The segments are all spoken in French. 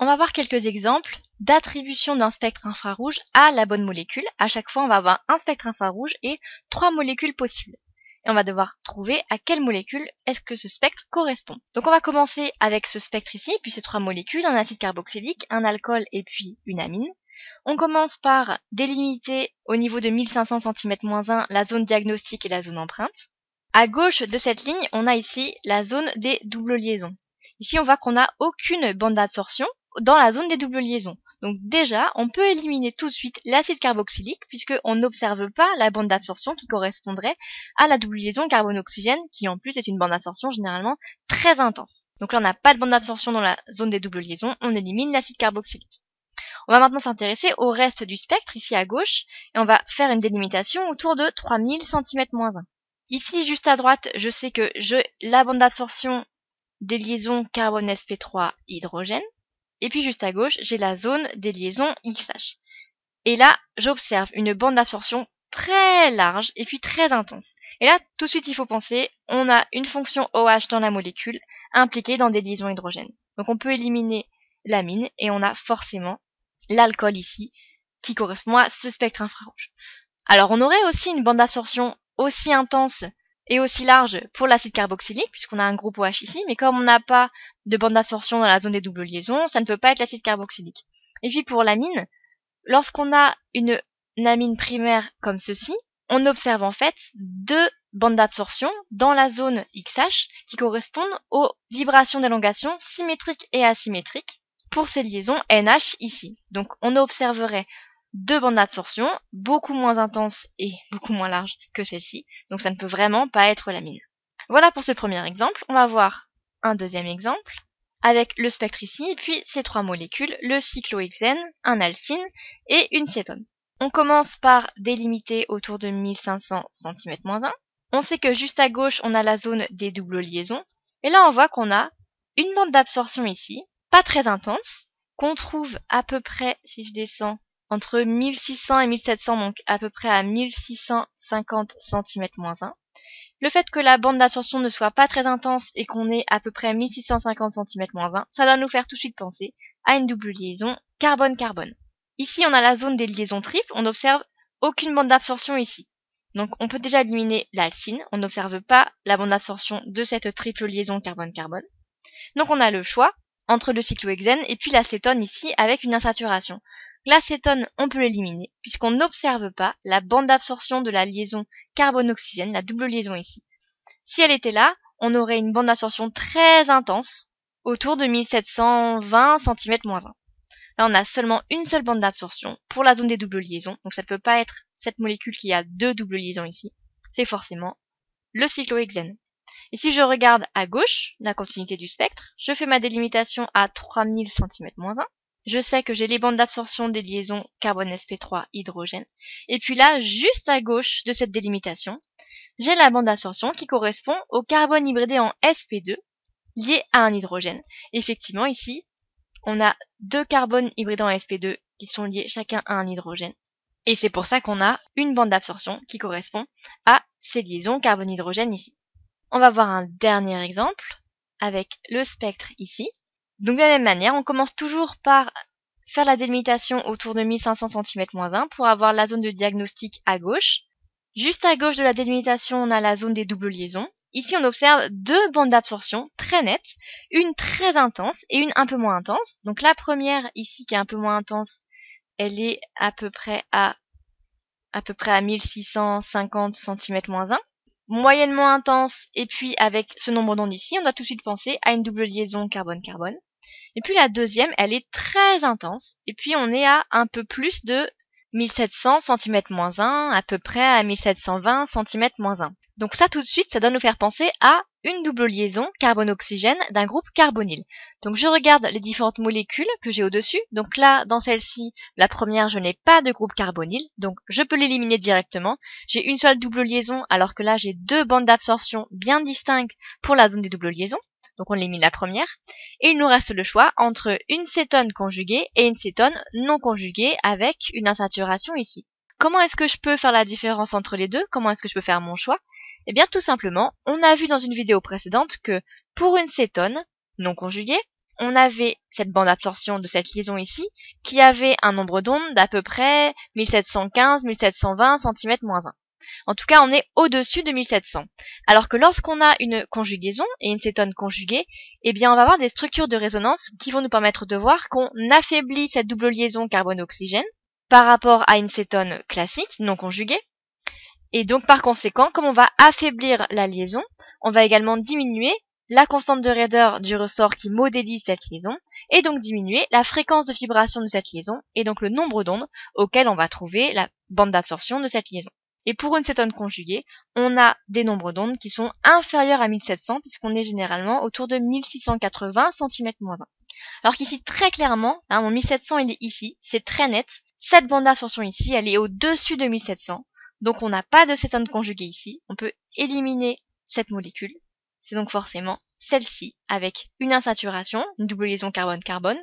On va voir quelques exemples d'attribution d'un spectre infrarouge à la bonne molécule. À chaque fois, on va avoir un spectre infrarouge et trois molécules possibles. Et on va devoir trouver à quelle molécule est-ce que ce spectre correspond. Donc on va commencer avec ce spectre ici, puis ces trois molécules, un acide carboxylique, un alcool et puis une amine. On commence par délimiter au niveau de 1500 cm-1 la zone diagnostique et la zone empreinte. À gauche de cette ligne, on a ici la zone des doubles liaisons. Ici, on voit qu'on n'a aucune bande d'absorption dans la zone des doubles liaisons. Donc déjà, on peut éliminer tout de suite l'acide carboxylique puisqu'on n'observe pas la bande d'absorption qui correspondrait à la double liaison carbone-oxygène qui en plus est une bande d'absorption généralement très intense. Donc là, on n'a pas de bande d'absorption dans la zone des doubles liaisons, on élimine l'acide carboxylique. On va maintenant s'intéresser au reste du spectre ici à gauche et on va faire une délimitation autour de 3000 cm-1. Ici, juste à droite, je sais que j'ai la bande d'absorption des liaisons carbone sp3 hydrogène. Et puis juste à gauche, j'ai la zone des liaisons XH. Et là, j'observe une bande d'absorption très large et puis très intense. Et là, tout de suite, il faut penser, on a une fonction OH dans la molécule impliquée dans des liaisons hydrogènes. Donc on peut éliminer l'amine et on a forcément l'alcool ici qui correspond à ce spectre infrarouge. Alors on aurait aussi une bande d'absorption aussi intense et aussi large pour l'acide carboxylique, puisqu'on a un groupe OH ici, mais comme on n'a pas de bande d'absorption dans la zone des doubles liaisons, ça ne peut pas être l'acide carboxylique. Et puis pour l'amine, lorsqu'on a une amine primaire comme ceci, on observe en fait deux bandes d'absorption dans la zone XH qui correspondent aux vibrations d'élongation symétriques et asymétriques pour ces liaisons NH ici. Donc on observerait deux bandes d'absorption, beaucoup moins intenses et beaucoup moins larges que celle-ci, donc ça ne peut vraiment pas être l'amine. Voilà pour ce premier exemple, on va voir un deuxième exemple, avec le spectre ici, et puis ces trois molécules, le cyclohexène, un alcine et une cétone. On commence par délimiter autour de 1500 cm-1, on sait que juste à gauche on a la zone des doubles liaisons, et là on voit qu'on a une bande d'absorption ici, pas très intense, qu'on trouve à peu près, si je descends, entre 1600 et 1700, donc à peu près à 1650 cm-1. Le fait que la bande d'absorption ne soit pas très intense et qu'on ait à peu près 1650 cm-1, ça doit nous faire tout de suite penser à une double liaison carbone-carbone. Ici, on a la zone des liaisons triples, on n'observe aucune bande d'absorption ici. Donc on peut déjà éliminer l'alcine, on n'observe pas la bande d'absorption de cette triple liaison carbone-carbone. Donc on a le choix entre le cyclohexène et puis l'acétone ici avec une insaturation. L'acétone, on peut l'éliminer, puisqu'on n'observe pas la bande d'absorption de la liaison carbone-oxygène, la double liaison ici. Si elle était là, on aurait une bande d'absorption très intense, autour de 1720 cm-1. Là, on a seulement une seule bande d'absorption pour la zone des doubles liaisons, donc ça ne peut pas être cette molécule qui a deux doubles liaisons ici, c'est forcément le cyclohexène. Et si je regarde à gauche, la continuité du spectre, je fais ma délimitation à 3000 cm-1. Je sais que j'ai les bandes d'absorption des liaisons carbone sp3 hydrogène. Et puis là, juste à gauche de cette délimitation, j'ai la bande d'absorption qui correspond au carbone hybridé en sp2 lié à un hydrogène. Effectivement, ici, on a deux carbones hybridés en sp2 qui sont liés chacun à un hydrogène. Et c'est pour ça qu'on a une bande d'absorption qui correspond à ces liaisons carbone-hydrogène ici. On va voir un dernier exemple avec le spectre ici. Donc de la même manière, on commence toujours par faire la délimitation autour de 1500 cm-1 pour avoir la zone de diagnostic à gauche. Juste à gauche de la délimitation, on a la zone des doubles liaisons. Ici, on observe deux bandes d'absorption très nettes, une très intense et une un peu moins intense. Donc la première ici qui est un peu moins intense, elle est à peu près à 1650 cm-1. Moyennement intense et puis avec ce nombre d'ondes ici, on doit tout de suite penser à une double liaison carbone-carbone. Et puis la deuxième, elle est très intense. Et puis on est à un peu plus de 1700 cm-1, à peu près à 1720 cm-1. Donc ça tout de suite, ça doit nous faire penser à une double liaison carbone-oxygène d'un groupe carbonyle. Donc je regarde les différentes molécules que j'ai au-dessus. Donc là, dans celle-ci, la première, je n'ai pas de groupe carbonyle, donc je peux l'éliminer directement. J'ai une seule double liaison, alors que là, j'ai deux bandes d'absorption bien distinctes pour la zone des doubles liaisons. Donc on élimine la première. Et il nous reste le choix entre une cétone conjuguée et une cétone non conjuguée avec une insaturation ici. Comment est-ce que je peux faire la différence entre les deux? Comment est-ce que je peux faire mon choix? Eh bien tout simplement, on a vu dans une vidéo précédente que pour une cétone non conjuguée, on avait cette bande d'absorption de cette liaison ici, qui avait un nombre d'ondes d'à peu près 1715-1720 cm-1. En tout cas, on est au-dessus de 1700. Alors que lorsqu'on a une conjugaison et une cétone conjuguée, eh bien, on va avoir des structures de résonance qui vont nous permettre de voir qu'on affaiblit cette double liaison carbone-oxygène par rapport à une cétone classique, non conjuguée. Et donc, par conséquent, comme on va affaiblir la liaison, on va également diminuer la constante de raideur du ressort qui modélise cette liaison, et donc diminuer la fréquence de vibration de cette liaison, et donc le nombre d'ondes auquel on va trouver la bande d'absorption de cette liaison. Et pour une cétone conjuguée, on a des nombres d'ondes qui sont inférieurs à 1700, puisqu'on est généralement autour de 1680 cm-1. Alors qu'ici, très clairement, hein, mon 1700 il est ici, c'est très net, cette bande d'absorption ici, elle est au-dessus de 1700, donc on n'a pas de cétone conjuguée ici, on peut éliminer cette molécule. C'est donc forcément celle-ci, avec une insaturation, une double liaison carbone-carbone,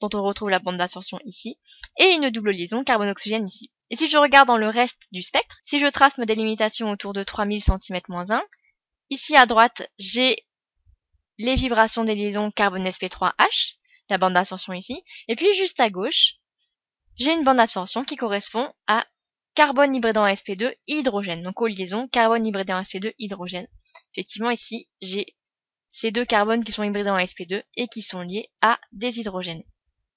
dont on retrouve la bande d'absorption ici, et une double liaison carbone-oxygène ici. Et si je regarde dans le reste du spectre, si je trace ma délimitation autour de 3000 cm-1, ici à droite, j'ai les vibrations des liaisons carbone sp3H, la bande d'absorption ici, et puis juste à gauche, j'ai une bande d'absorption qui correspond à carbone hybridé en sp2, hydrogène, donc aux liaisons carbone hybridé en sp2, hydrogène. Effectivement, ici, j'ai ces deux carbones qui sont hybridés en sp2 et qui sont liés à des hydrogènes.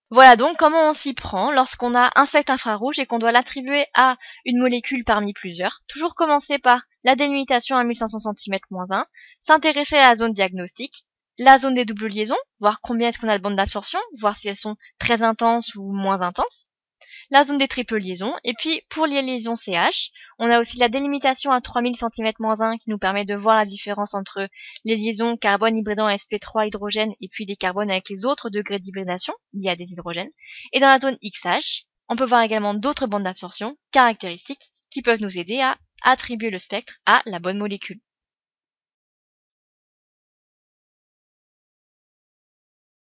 Voilà donc comment on s'y prend lorsqu'on a un spectre infrarouge et qu'on doit l'attribuer à une molécule parmi plusieurs. Toujours commencer par la délimitation à 1500 cm-1, s'intéresser à la zone diagnostique, la zone des doubles liaisons, voir combien est-ce qu'on a de bandes d'absorption, voir si elles sont très intenses ou moins intenses, la zone des triples liaisons, et puis pour les liaisons CH, on a aussi la délimitation à 3000 cm-1 qui nous permet de voir la différence entre les liaisons carbone hybridant à sp3 hydrogène et puis les carbones avec les autres degrés d'hybridation liés à des hydrogènes. Et dans la zone XH, on peut voir également d'autres bandes d'absorption caractéristiques qui peuvent nous aider à attribuer le spectre à la bonne molécule.